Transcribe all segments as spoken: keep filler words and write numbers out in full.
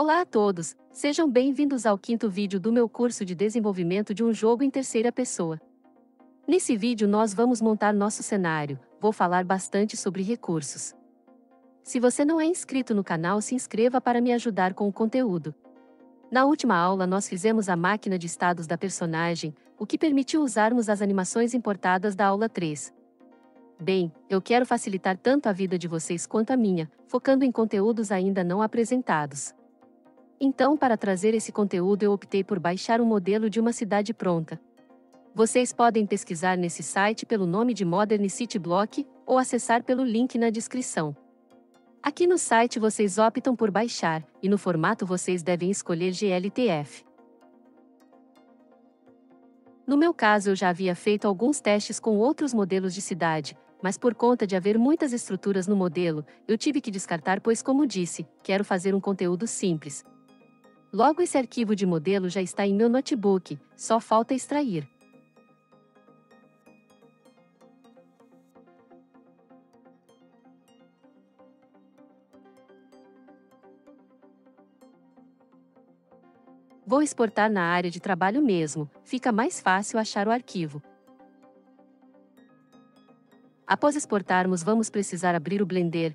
Olá a todos, sejam bem-vindos ao quinto vídeo do meu curso de desenvolvimento de um jogo em terceira pessoa. Nesse vídeo nós vamos montar nosso cenário, vou falar bastante sobre recursos. Se você não é inscrito no canal, se inscreva para me ajudar com o conteúdo. Na última aula nós fizemos a máquina de estados da personagem, o que permitiu usarmos as animações importadas da aula três. Bem, eu quero facilitar tanto a vida de vocês quanto a minha, focando em conteúdos ainda não apresentados. Então, para trazer esse conteúdo eu optei por baixar um modelo de uma cidade pronta. Vocês podem pesquisar nesse site pelo nome de Modern City Block, ou acessar pelo link na descrição. Aqui no site vocês optam por baixar, e no formato vocês devem escolher G L T F. No meu caso eu já havia feito alguns testes com outros modelos de cidade, mas por conta de haver muitas estruturas no modelo, eu tive que descartar pois, como disse, quero fazer um conteúdo simples. Logo, esse arquivo de modelo já está em meu notebook, só falta extrair. Vou exportar na área de trabalho mesmo, fica mais fácil achar o arquivo. Após exportarmos, vamos precisar abrir o Blender.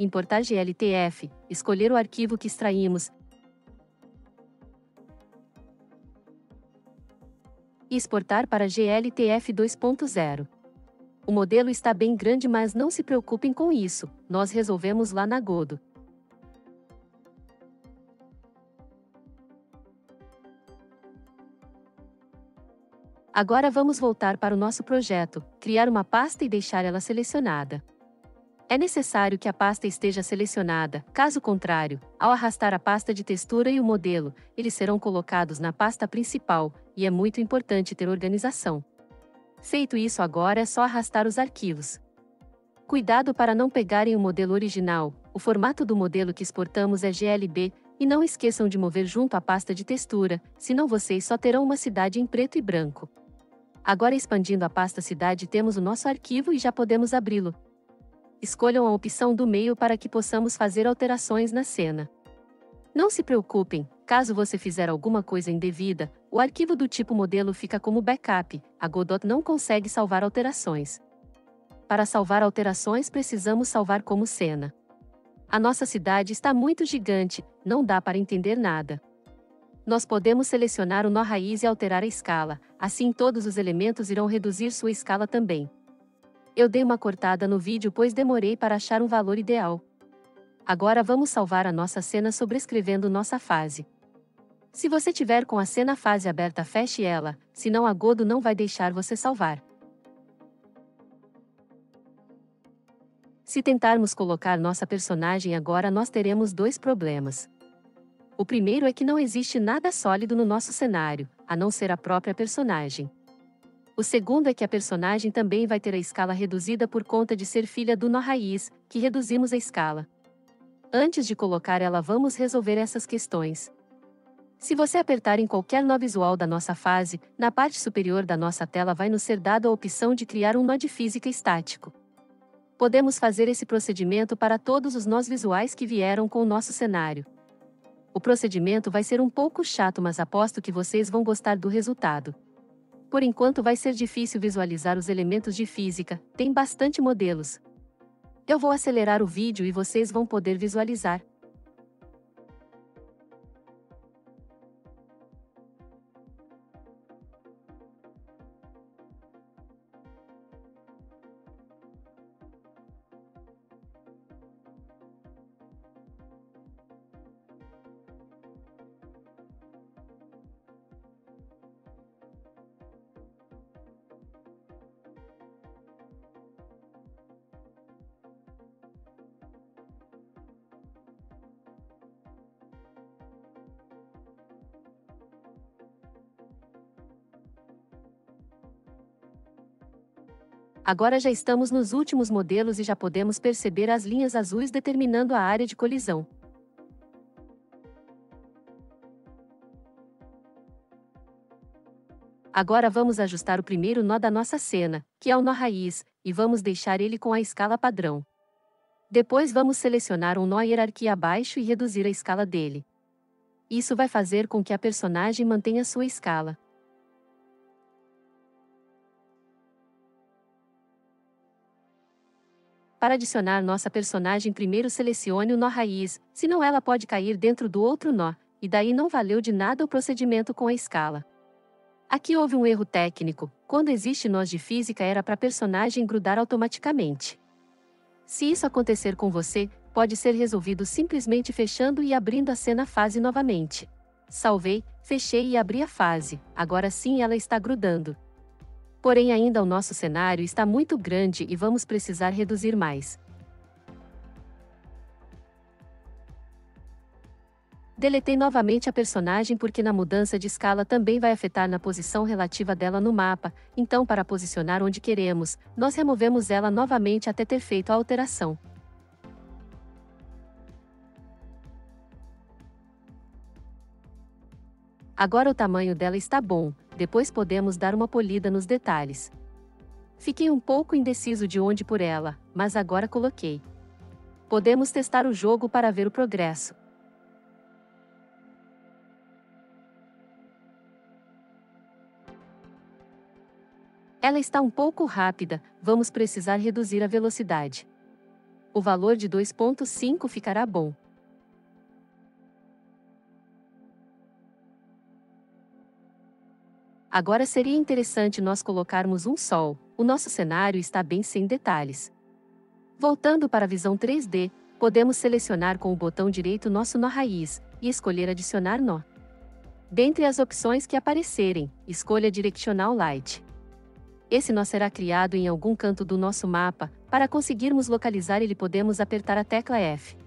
Importar G L T F, escolher o arquivo que extraímos e exportar para G L T F dois ponto zero. O modelo está bem grande, mas não se preocupem com isso, nós resolvemos lá na Godot. Agora vamos voltar para o nosso projeto, criar uma pasta e deixar ela selecionada. É necessário que a pasta esteja selecionada, caso contrário, ao arrastar a pasta de textura e o modelo, eles serão colocados na pasta principal, e é muito importante ter organização. Feito isso, agora é só arrastar os arquivos. Cuidado para não pegarem o modelo original, o formato do modelo que exportamos é G L B, e não esqueçam de mover junto à pasta de textura, senão vocês só terão uma cidade em preto e branco. Agora, expandindo a pasta cidade, temos o nosso arquivo e já podemos abri-lo. Escolham a opção do meio para que possamos fazer alterações na cena. Não se preocupem, caso você fizer alguma coisa indevida, o arquivo do tipo modelo fica como backup, a Godot não consegue salvar alterações. Para salvar alterações precisamos salvar como cena. A nossa cidade está muito gigante, não dá para entender nada. Nós podemos selecionar o nó raiz e alterar a escala, assim todos os elementos irão reduzir sua escala também. Eu dei uma cortada no vídeo pois demorei para achar um valor ideal. Agora vamos salvar a nossa cena sobrescrevendo nossa fase. Se você tiver com a cena fase aberta, feche ela, senão a Godot não vai deixar você salvar. Se tentarmos colocar nossa personagem agora, nós teremos dois problemas. O primeiro é que não existe nada sólido no nosso cenário, a não ser a própria personagem. O segundo é que a personagem também vai ter a escala reduzida por conta de ser filha do nó raiz, que reduzimos a escala. Antes de colocar ela, vamos resolver essas questões. Se você apertar em qualquer nó visual da nossa fase, na parte superior da nossa tela vai nos ser dada a opção de criar um nó de física estático. Podemos fazer esse procedimento para todos os nós visuais que vieram com o nosso cenário. O procedimento vai ser um pouco chato, mas aposto que vocês vão gostar do resultado. Por enquanto vai ser difícil visualizar os elementos de física, tem bastante modelos. Eu vou acelerar o vídeo e vocês vão poder visualizar. Agora já estamos nos últimos modelos e já podemos perceber as linhas azuis determinando a área de colisão. Agora vamos ajustar o primeiro nó da nossa cena, que é o nó raiz, e vamos deixar ele com a escala padrão. Depois vamos selecionar um nó hierarquia abaixo e reduzir a escala dele. Isso vai fazer com que a personagem mantenha sua escala. Para adicionar nossa personagem, primeiro selecione o nó raiz, senão ela pode cair dentro do outro nó, e daí não valeu de nada o procedimento com a escala. Aqui houve um erro técnico, quando existe nós de física era para a personagem grudar automaticamente. Se isso acontecer com você, pode ser resolvido simplesmente fechando e abrindo a cena fase novamente. Salvei, fechei e abri a fase, agora sim ela está grudando. Porém ainda o nosso cenário está muito grande e vamos precisar reduzir mais. Deletei novamente a personagem porque na mudança de escala também vai afetar na posição relativa dela no mapa, então para posicionar onde queremos, nós removemos ela novamente até ter feito a alteração. Agora o tamanho dela está bom, depois podemos dar uma polida nos detalhes. Fiquei um pouco indeciso de onde por ela, mas agora coloquei. Podemos testar o jogo para ver o progresso. Ela está um pouco rápida, vamos precisar reduzir a velocidade. O valor de dois ponto cinco ficará bom. Agora seria interessante nós colocarmos um sol, o nosso cenário está bem sem detalhes. Voltando para a visão três D, podemos selecionar com o botão direito nosso nó raiz, e escolher adicionar nó. Dentre as opções que aparecerem, escolha Directional Light. Esse nó será criado em algum canto do nosso mapa, para conseguirmos localizar ele podemos apertar a tecla F.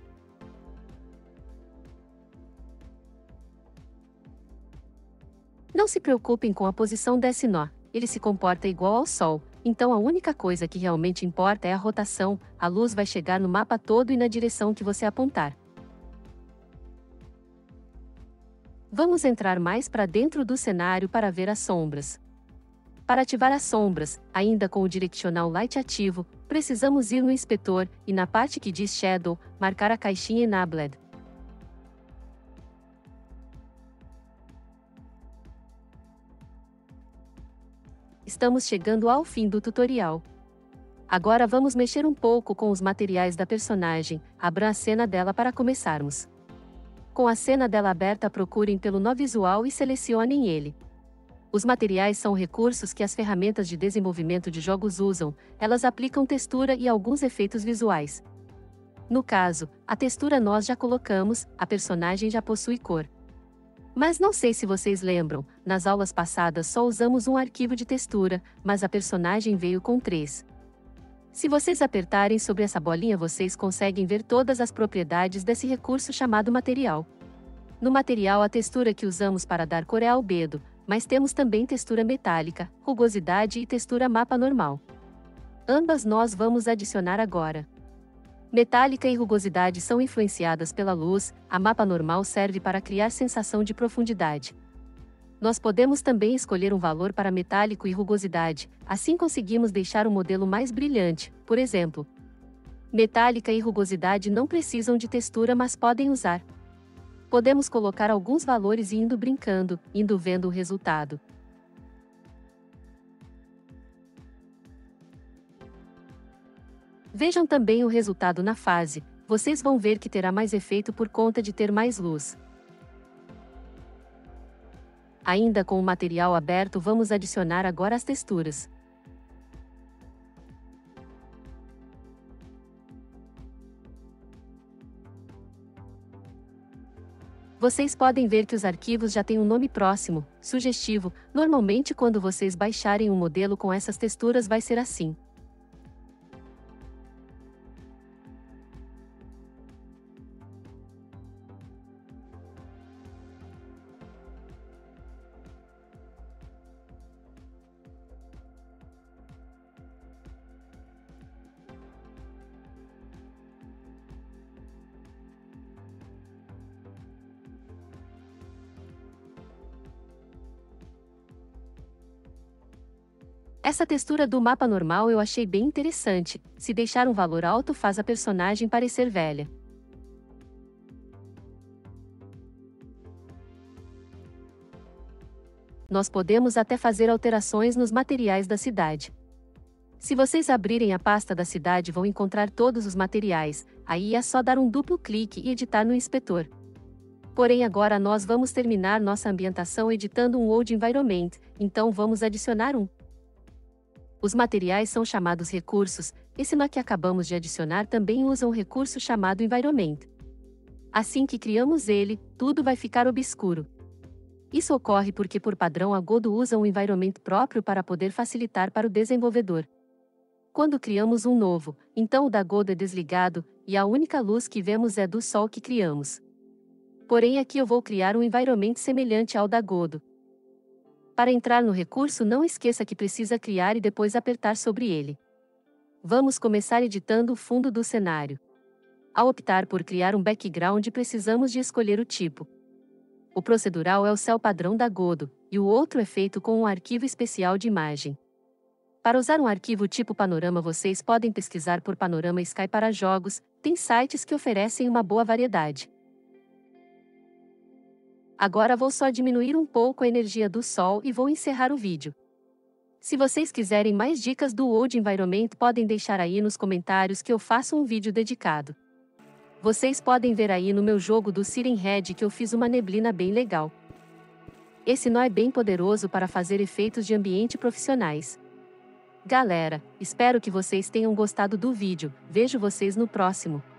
Não se preocupem com a posição desse nó, ele se comporta igual ao Sol, então a única coisa que realmente importa é a rotação, a luz vai chegar no mapa todo e na direção que você apontar. Vamos entrar mais para dentro do cenário para ver as sombras. Para ativar as sombras, ainda com o Directional Light ativo, precisamos ir no inspetor, e na parte que diz Shadow, marcar a caixinha Enabled. Estamos chegando ao fim do tutorial. Agora vamos mexer um pouco com os materiais da personagem, abra a cena dela para começarmos. Com a cena dela aberta procurem pelo nó visual e selecionem ele. Os materiais são recursos que as ferramentas de desenvolvimento de jogos usam, elas aplicam textura e alguns efeitos visuais. No caso, a textura nós já colocamos, a personagem já possui cor. Mas não sei se vocês lembram, nas aulas passadas só usamos um arquivo de textura, mas a personagem veio com três. Se vocês apertarem sobre essa bolinha vocês conseguem ver todas as propriedades desse recurso chamado material. No material a textura que usamos para dar cor é albedo, mas temos também textura metálica, rugosidade e textura mapa normal. Ambas nós vamos adicionar agora. Metálica e rugosidade são influenciadas pela luz, a mapa normal serve para criar sensação de profundidade. Nós podemos também escolher um valor para metálico e rugosidade, assim conseguimos deixar o modelo mais brilhante, por exemplo. Metálica e rugosidade não precisam de textura mas podem usar. Podemos colocar alguns valores e indo brincando, indo vendo o resultado. Vejam também o resultado na fase, vocês vão ver que terá mais efeito por conta de ter mais luz. Ainda com o material aberto vamos adicionar agora as texturas. Vocês podem ver que os arquivos já têm um nome próximo, sugestivo, normalmente quando vocês baixarem um modelo com essas texturas vai ser assim. Essa textura do mapa normal eu achei bem interessante, se deixar um valor alto faz a personagem parecer velha. Nós podemos até fazer alterações nos materiais da cidade. Se vocês abrirem a pasta da cidade vão encontrar todos os materiais, aí é só dar um duplo clique e editar no inspetor. Porém agora nós vamos terminar nossa ambientação editando um World Environment, então vamos adicionar um. Os materiais são chamados recursos, esse nó que acabamos de adicionar também usa um recurso chamado Environment. Assim que criamos ele, tudo vai ficar obscuro. Isso ocorre porque por padrão a Godot usa um environment próprio para poder facilitar para o desenvolvedor. Quando criamos um novo, então o da Godot é desligado, e a única luz que vemos é do sol que criamos. Porém aqui eu vou criar um environment semelhante ao da Godot. Para entrar no recurso não esqueça que precisa criar e depois apertar sobre ele. Vamos começar editando o fundo do cenário. Ao optar por criar um background precisamos de escolher o tipo. O procedural é o céu padrão da Godot, e o outro é feito com um arquivo especial de imagem. Para usar um arquivo tipo panorama vocês podem pesquisar por Panorama Sky para jogos, tem sites que oferecem uma boa variedade. Agora vou só diminuir um pouco a energia do sol e vou encerrar o vídeo. Se vocês quiserem mais dicas do World Environment podem deixar aí nos comentários que eu faço um vídeo dedicado. Vocês podem ver aí no meu jogo do Siren Head que eu fiz uma neblina bem legal. Esse nó é bem poderoso para fazer efeitos de ambiente profissionais. Galera, espero que vocês tenham gostado do vídeo, vejo vocês no próximo.